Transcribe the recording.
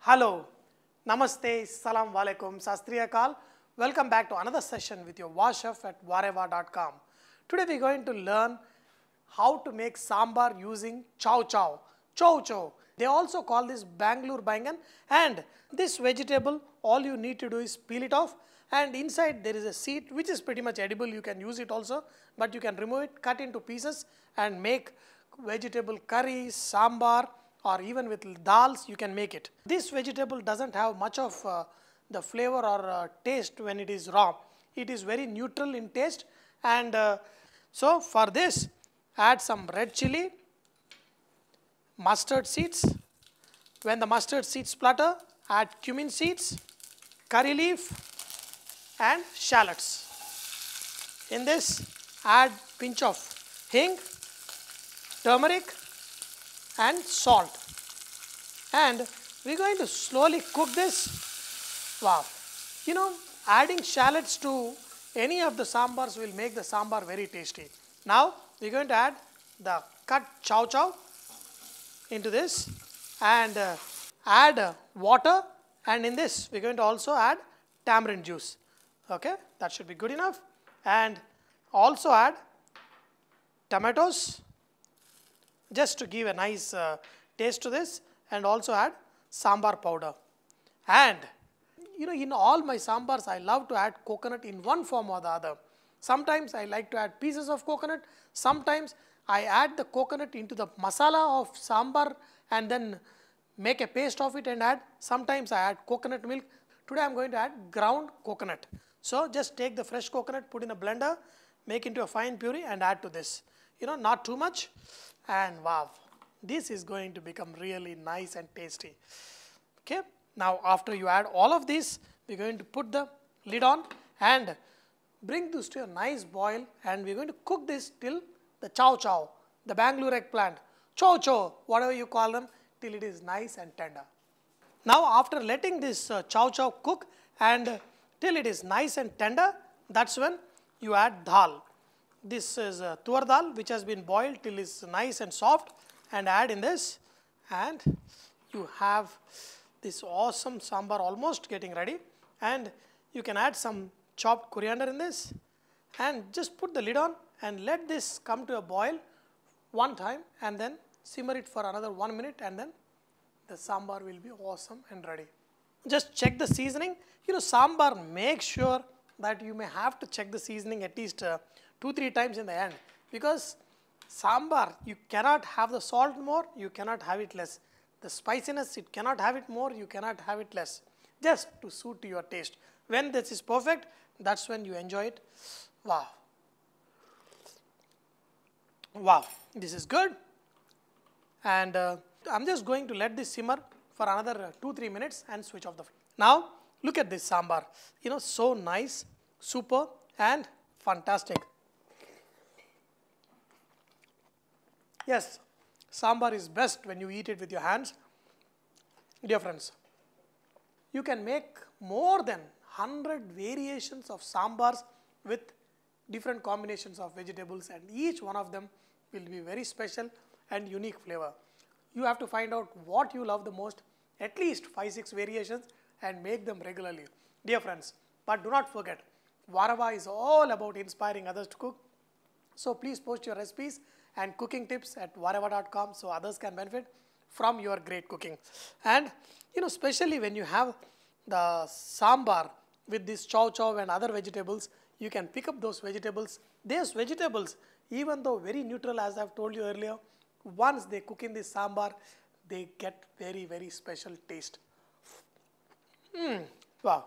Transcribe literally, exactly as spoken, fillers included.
Hello, Namaste, Salam Walaikum, Sastriya Kal. Welcome back to another session with your Vahrehvah at Vahrehvah dot com. Today we are going to learn how to make sambar using chow chow, chow chow. They also call this Bangalore bangan, and this vegetable all you need to do is peel it off, and inside there is a seed which is pretty much edible. You can use it also, but you can remove it, cut into pieces and make vegetable curry, sambar, or even with dals you can make it. This vegetable doesn't have much of uh, the flavor or uh, taste when it is raw. It is very neutral in taste, and uh, so for this add some red chili, mustard seeds. When the mustard seeds splutter, add cumin seeds, curry leaf and shallots. In this add pinch of hing, turmeric and salt, and we are going to slowly cook this. Wow, you know, adding shallots to any of the sambars will make the sambar very tasty. Now we are going to add the cut chow chow into this, and uh, add uh, water, and in this we are going to also add tamarind juice. Okay, that should be good enough, and also add tomatoes just to give a nice uh, taste to this, and also add sambar powder. And you know, in all my sambars I love to add coconut in one form or the other. Sometimes I like to add pieces of coconut, sometimes I add the coconut into the masala of sambar and then make a paste of it and add. Sometimes I add coconut milk. Today I am going to add ground coconut. So just take the fresh coconut, put in a blender, make into a fine puree and add to this. You know, not too much. And wow, this is going to become really nice and tasty. Okay, now after you add all of this, we're going to put the lid on and bring this to a nice boil, and we're going to cook this till the chow chow, the Bangalore eggplant, chow chow, whatever you call them, till it is nice and tender. Now after letting this uh, chow chow cook and uh, till it is nice and tender, that's when you add dal. This is uh, tur dal, which has been boiled till it's nice and soft, and add in this, and you have this awesome sambar almost getting ready. And you can add some chopped coriander in this, and just put the lid on and let this come to a boil one time, and then simmer it for another one minute, and then the sambar will be awesome and ready. Just check the seasoning. You know, sambar, make sure that you may have to check the seasoning at least uh, two, three times in the end, because sambar, you cannot have the salt more, you cannot have it less. The spiciness, you cannot have it more, you cannot have it less, just to suit your taste. When this is perfect, that's when you enjoy it. Wow. Wow, this is good. And uh, I'm just going to let this simmer for another two, three minutes and switch off the flame. Now, look at this sambar. You know, so nice, super and fantastic. Yes, sambar is best when you eat it with your hands. Dear friends, you can make more than one hundred variations of sambars with different combinations of vegetables, and each one of them will be very special and unique flavor. You have to find out what you love the most, at least five six variations, and make them regularly. Dear friends, but do not forget, Vahrehvah is all about inspiring others to cook. So please post your recipes and cooking tips at Vahrehvah dot com, so others can benefit from your great cooking. And you know, especially when you have the sambar with this chow chow and other vegetables, you can pick up those vegetables. These vegetables, even though very neutral as I have told you earlier, once they cook in this sambar, they get very, very special taste. Mmm, wow.